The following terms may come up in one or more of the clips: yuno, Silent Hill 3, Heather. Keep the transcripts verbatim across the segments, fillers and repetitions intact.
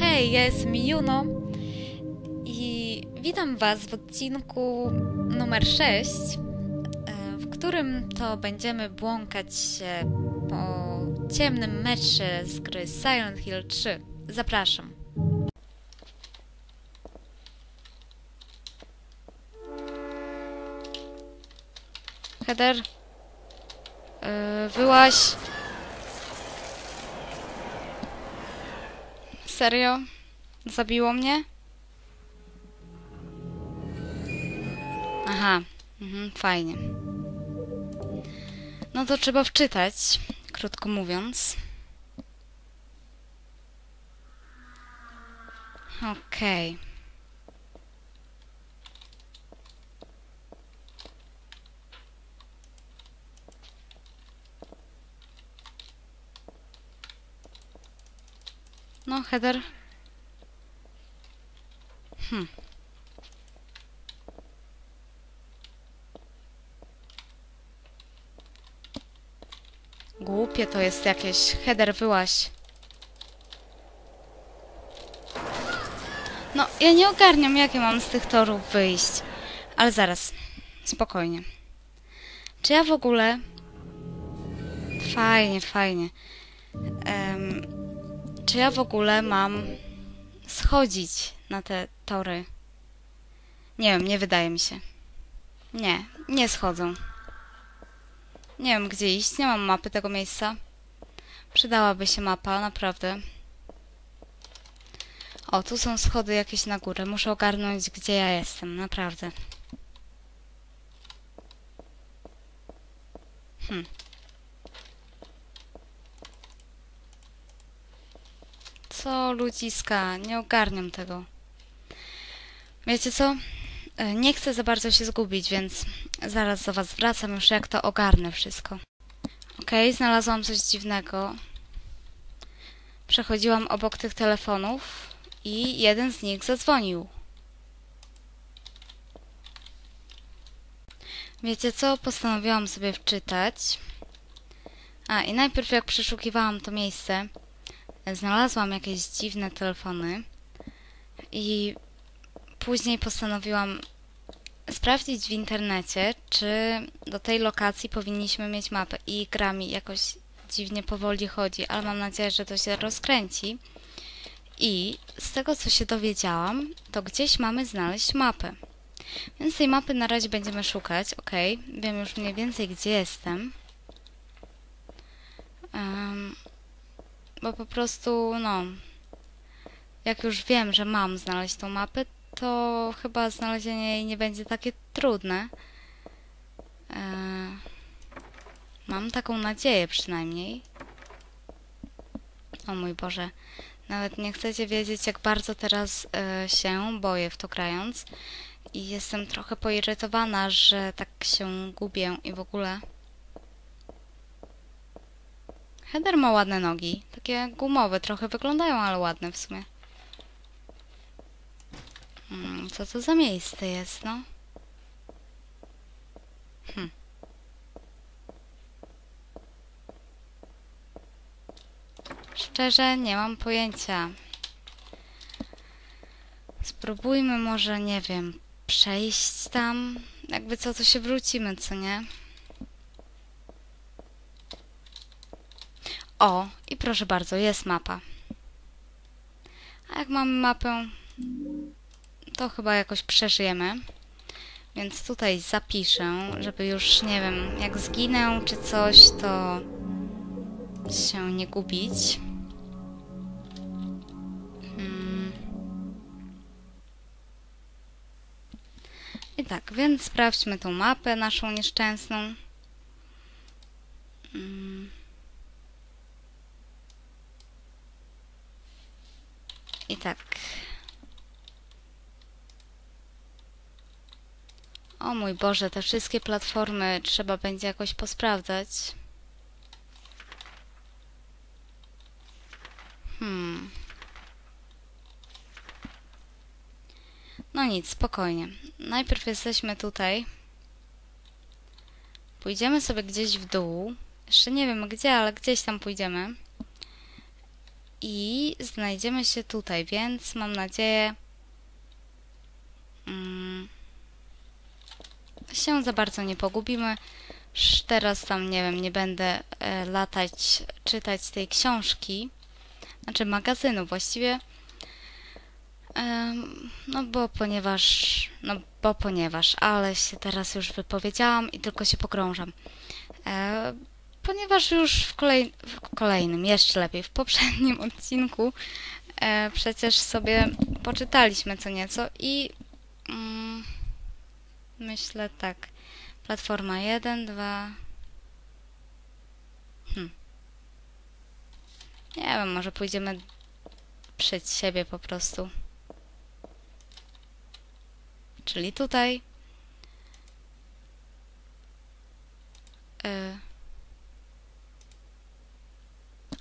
Hej, ja jestem Juno i witam Was w odcinku numer sześć, w którym to będziemy błąkać się po ciemnym mecze z gry Silent Hill trzy. Zapraszam. Heather, yy, wyłaź. Serio? Zabiło mnie? Aha, mhm, fajnie. No to trzeba wczytać, krótko mówiąc. Okej. Okay. No, Heather. Hm. Głupie to jest jakieś. Heather, wyłaź. No, ja nie ogarniam, jakie mam z tych torów wyjść. Ale zaraz. Spokojnie. Czy ja w ogóle... Fajnie, fajnie. Um... Czy ja w ogóle mam schodzić na te tory? Nie wiem, nie wydaje mi się. Nie, nie schodzą. Nie wiem, gdzie iść, nie mam mapy tego miejsca. Przydałaby się mapa, naprawdę. O, tu są schody jakieś na górę. Muszę ogarnąć, gdzie ja jestem, naprawdę. Hm. Co ludziska, nie ogarniam tego. Wiecie co? Nie chcę za bardzo się zgubić, więc zaraz do Was wracam już, jak to ogarnę wszystko. Okej, znalazłam coś dziwnego. Przechodziłam obok tych telefonów i jeden z nich zadzwonił. Wiecie co? Postanowiłam sobie wczytać. A, i najpierw jak przeszukiwałam to miejsce... Znalazłam jakieś dziwne telefony i później postanowiłam sprawdzić w internecie, czy do tej lokacji powinniśmy mieć mapę. I gra mi jakoś dziwnie powoli chodzi, ale mam nadzieję, że to się rozkręci. I z tego, co się dowiedziałam, to gdzieś mamy znaleźć mapę. Więc tej mapy na razie będziemy szukać. Ok, wiem już mniej więcej, gdzie jestem. Um, Bo po prostu, no, jak już wiem, że mam znaleźć tą mapę, to chyba znalezienie jej nie będzie takie trudne. Eee, mam taką nadzieję przynajmniej. O mój Boże, nawet nie chcecie wiedzieć, jak bardzo teraz e, się boję w to grając. I jestem trochę poirytowana, że tak się gubię i w ogóle... Heather ma ładne nogi. Takie gumowe trochę wyglądają, ale ładne w sumie. Hmm, co to za miejsce jest, no? Hm. Szczerze, nie mam pojęcia. Spróbujmy może, nie wiem, przejść tam. Jakby co, to się wrócimy, co nie? O, i proszę bardzo, jest mapa. A jak mamy mapę, to chyba jakoś przeżyjemy. Więc tutaj zapiszę, żeby już, nie wiem, jak zginę czy coś, to się nie gubić. Hmm. I tak, więc sprawdźmy tą mapę naszą nieszczęsną. Hmm. I tak. O mój Boże, te wszystkie platformy trzeba będzie jakoś posprawdzać. Hmm. No nic, spokojnie. Najpierw jesteśmy tutaj. Pójdziemy sobie gdzieś w dół. Jeszcze nie wiem gdzie, ale gdzieś tam pójdziemy. i znajdziemy się tutaj, więc mam nadzieję mm, się za bardzo nie pogubimy. Teraz tam, nie wiem, nie będę e, latać, czytać tej książki, znaczy magazynu właściwie, e, no bo ponieważ, no bo ponieważ, ale się teraz już wypowiedziałam i tylko się pogrążam. E, ponieważ już w, kolej, w kolejnym, jeszcze lepiej, w poprzednim odcinku e, przecież sobie poczytaliśmy co nieco i mm, myślę tak, platforma jeden, dwa... Hm. Nie wiem, może pójdziemy przed siebie po prostu. Czyli tutaj. Y...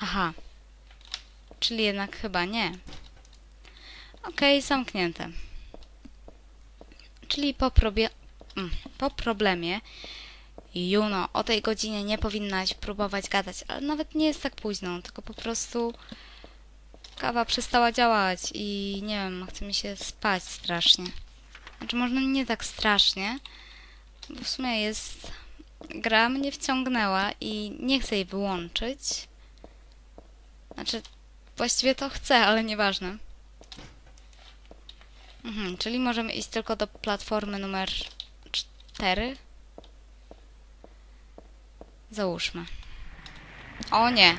Aha. Czyli jednak chyba nie. Okej, zamknięte. Czyli po probie... Po problemie, Juno, o tej godzinie nie powinnaś próbować gadać, ale nawet nie jest tak późno, tylko po prostu kawa przestała działać i nie wiem, chce mi się spać strasznie. Znaczy, można nie tak strasznie, bo w sumie jest... Gra mnie wciągnęła i nie chcę jej wyłączyć. Znaczy, właściwie to chcę, ale nieważne. Mhm, czyli możemy iść tylko do platformy numer... cztery? Załóżmy. O nie!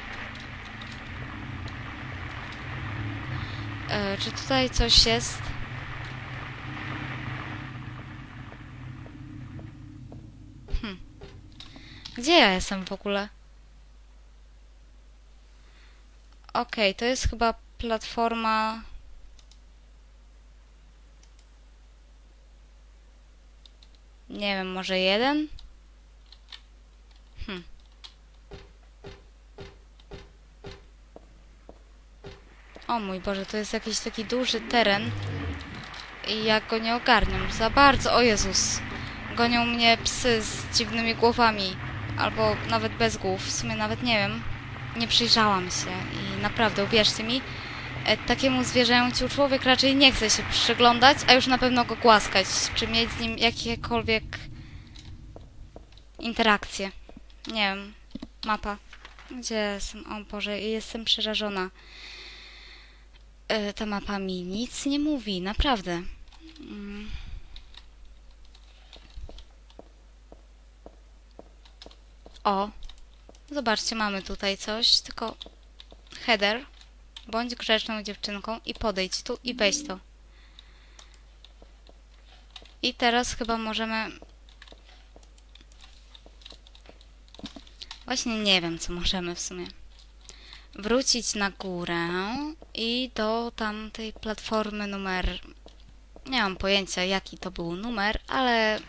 E, czy tutaj coś jest? Hm. Gdzie ja jestem w ogóle? Okej, to jest chyba platforma... Nie wiem, może jeden? Hm. O mój Boże, to jest jakiś taki duży teren. I ja go nie ogarniam za bardzo. O Jezus! Gonią mnie psy z dziwnymi głowami. Albo nawet bez głów. W sumie nawet nie wiem. Nie przyjrzałam się. I naprawdę, uwierzcie mi, takiemu zwierzęciu człowiek raczej nie chce się przyglądać, a już na pewno go głaskać, czy mieć z nim jakiekolwiek interakcje. Nie wiem, mapa. Gdzie jestem? O Boże, jestem przerażona. Yy, ta mapa mi nic nie mówi, naprawdę. Mm. O, zobaczcie, mamy tutaj coś, tylko Heather. Bądź grzeczną dziewczynką i podejdź tu i weź to. I teraz chyba możemy... Właśnie nie wiem, co możemy w sumie. Wrócić na górę i do tamtej platformy numer... Nie mam pojęcia, jaki to był numer, ale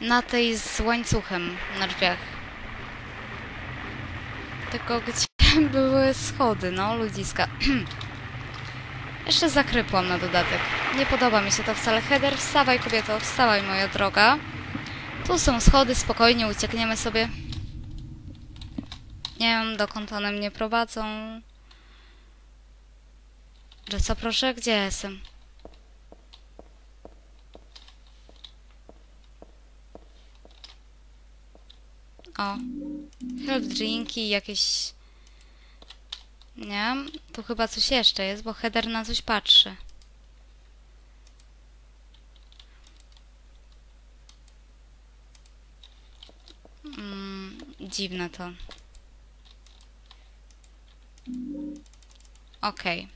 na tej z łańcuchem na drzwiach. Tylko gdzie... Były schody, no, ludziska. Jeszcze zakrypłam na dodatek. Nie podoba mi się to wcale. Heather, wstawaj, kobieto, wstawaj, moja droga. Tu są schody, spokojnie uciekniemy sobie. Nie wiem, dokąd one mnie prowadzą. Że co, proszę? Gdzie ja jestem? O. Help drinki, jakieś... Nie, tu chyba coś jeszcze jest, bo Heather na coś patrzy. Mm, dziwne to. Okej.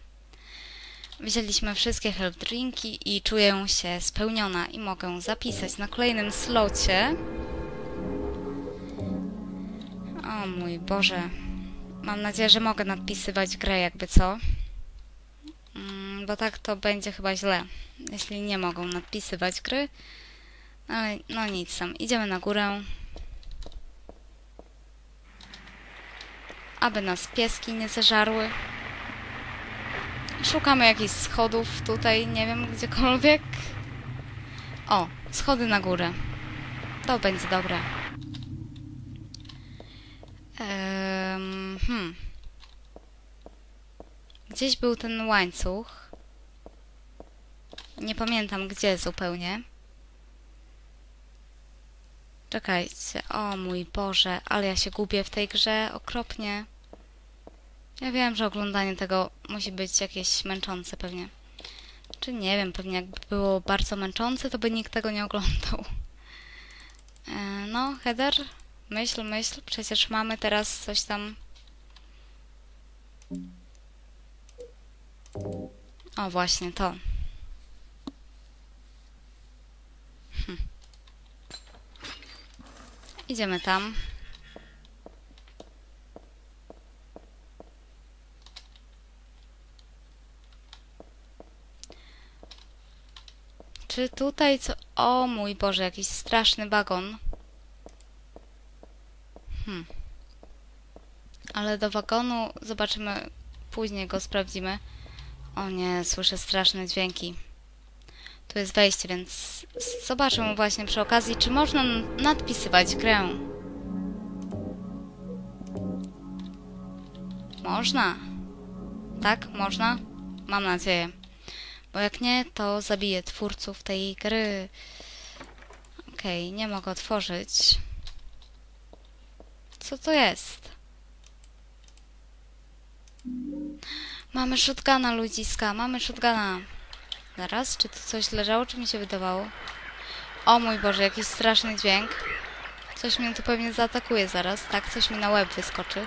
Wzięliśmy wszystkie help drinki i czuję się spełniona i mogę zapisać na kolejnym slocie. O mój Boże. Mam nadzieję, że mogę nadpisywać grę jakby co. Mm, bo tak to będzie chyba źle, jeśli nie mogą nadpisywać gry. Ale no nic tam, idziemy na górę. Aby nas pieski nie zeżarły. Szukamy jakichś schodów tutaj, nie wiem, gdziekolwiek. O, schody na górę. To będzie dobre. Hmm. Gdzieś był ten łańcuch. Nie pamiętam gdzie zupełnie. Czekajcie. O mój Boże, ale ja się gubię w tej grze okropnie. Ja wiem, że oglądanie tego musi być jakieś męczące pewnie. Czy nie wiem, pewnie jakby było bardzo męczące, to by nikt tego nie oglądał. E, no, Heather, myśl, myśl, przecież mamy teraz coś tam... O, właśnie to. Hm. Idziemy tam. Czy tutaj co... O mój Boże, jakiś straszny wagon. Hmm. Ale do wagonu zobaczymy, później go sprawdzimy. O nie, słyszę straszne dźwięki. Tu jest wejście, więc zobaczę właśnie przy okazji, czy można nadpisywać grę. Można. Tak, można? Mam nadzieję. Bo jak nie, to zabiję twórców tej gry. Okej, okay, nie mogę otworzyć. Co to jest? Mamy shotguna, ludziska, mamy shotguna. Zaraz, czy tu coś leżało, czy mi się wydawało? O mój Boże, jakiś straszny dźwięk. Coś mnie tu pewnie zaatakuje zaraz, tak? Coś mi na łeb wyskoczy.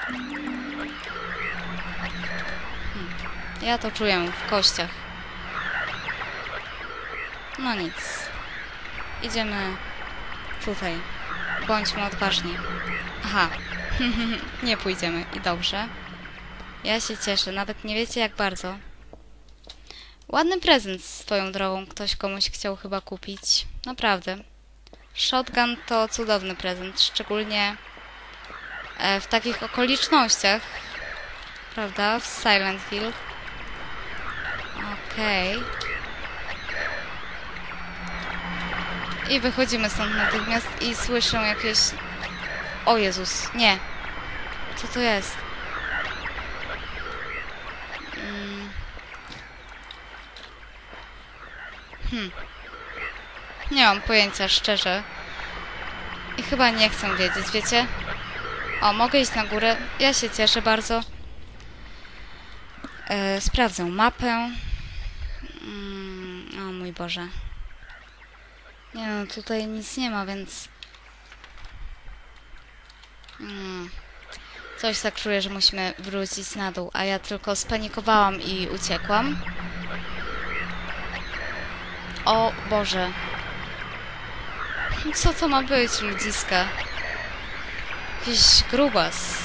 Hmm. Ja to czuję w kościach. No nic. Idziemy tutaj. Bądźmy odważni. Aha. Nie pójdziemy. I dobrze. Ja się cieszę. Nawet nie wiecie jak bardzo. Ładny prezent swoją drogą. Ktoś komuś chciał chyba kupić. Naprawdę. Shotgun to cudowny prezent. Szczególnie w takich okolicznościach. Prawda? W Silent Hill. Okej. Okay. I wychodzimy stąd natychmiast i słyszę jakieś... O Jezus, nie. Co to jest? Hmm. Hmm. Nie mam pojęcia, szczerze. I chyba nie chcę wiedzieć, wiecie? O, mogę iść na górę. Ja się cieszę bardzo. E, sprawdzę mapę. Mm, o mój Boże. Nie no, tutaj nic nie ma, więc... Hmm. Coś tak czuję, że musimy wrócić na dół, a ja tylko spanikowałam i uciekłam. O Boże. Co to ma być, ludziska? Jakiś grubas.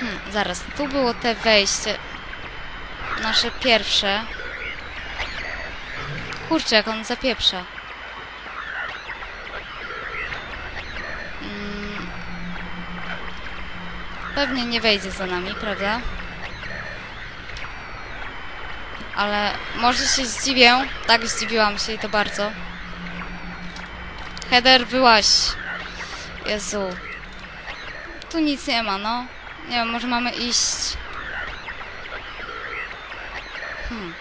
Hmm, zaraz, tu było te wejście. Nasze pierwsze... Kurczę, jak on zapieprza. Hmm. Pewnie nie wejdzie za nami, prawda? Ale może się zdziwię. Tak, zdziwiłam się i to bardzo. Heather, wyłaź. Jezu. Tu nic nie ma, no. Nie wiem, może mamy iść... Hmm.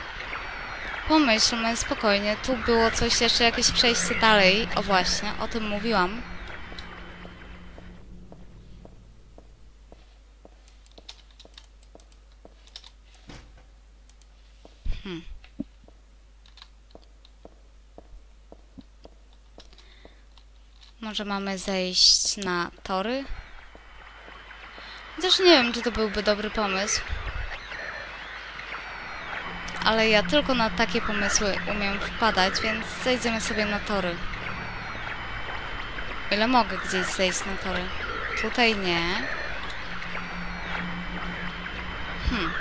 Pomyślmy spokojnie, tu było coś jeszcze, jakieś przejście dalej. O właśnie, o tym mówiłam. Hmm. Może mamy zejść na tory? Chociaż nie wiem, czy to byłby dobry pomysł. Ale ja tylko na takie pomysły umiem wpadać, więc zejdziemy sobie na tory. Ile mogę gdzieś zejść na tory? Tutaj nie. Hmm.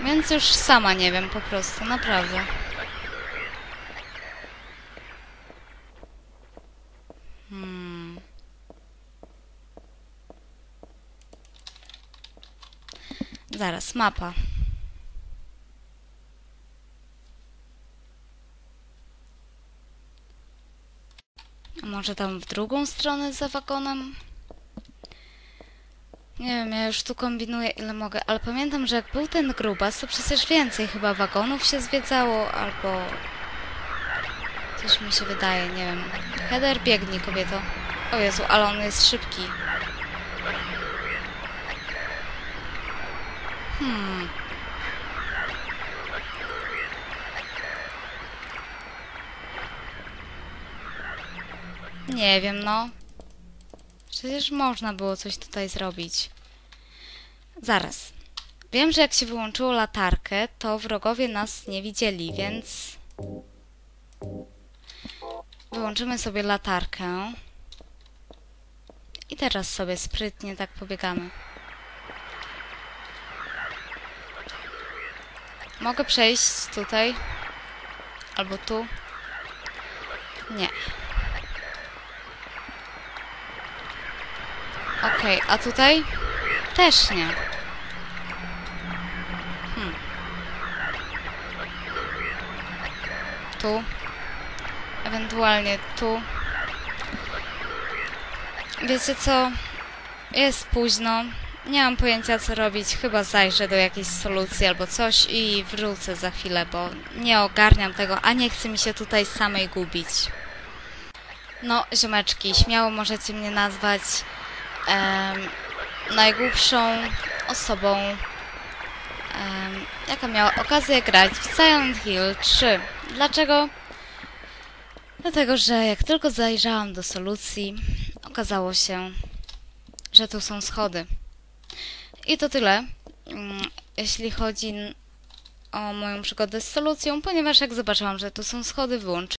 Więc już sama nie wiem po prostu, naprawdę. Hmm. Zaraz, mapa. A może tam w drugą stronę za wagonem? Nie wiem, ja już tu kombinuję ile mogę, ale pamiętam, że jak był ten grubas, to przecież więcej chyba wagonów się zwiedzało, albo... Coś mi się wydaje, nie wiem. Heather, biegnij, kobieto. O Jezu, ale on jest szybki. Hmm... Nie wiem, no. Przecież można było coś tutaj zrobić. Zaraz. Wiem, że jak się wyłączyło latarkę, to wrogowie nas nie widzieli, więc... Wyłączymy sobie latarkę. I teraz sobie sprytnie tak pobiegamy. Mogę przejść tutaj? Albo tu? Nie. Okej, okay, a tutaj? Też nie. Hmm. Tu. Ewentualnie tu. Wiecie co? Jest późno. Nie mam pojęcia co robić. Chyba zajrzę do jakiejś solucji albo coś i wrócę za chwilę, bo nie ogarniam tego, a nie chcę mi się tutaj samej gubić. No, ziomeczki, śmiało możecie mnie nazwać... Um, najgłupszą osobą, um, jaka miała okazję grać w Silent Hill trzy. Dlaczego? Dlatego, że jak tylko zajrzałam do solucji, okazało się, że tu są schody. I to tyle, um, jeśli chodzi o moją przygodę z solucją, ponieważ jak zobaczyłam, że tu są schody, wyłączyłam.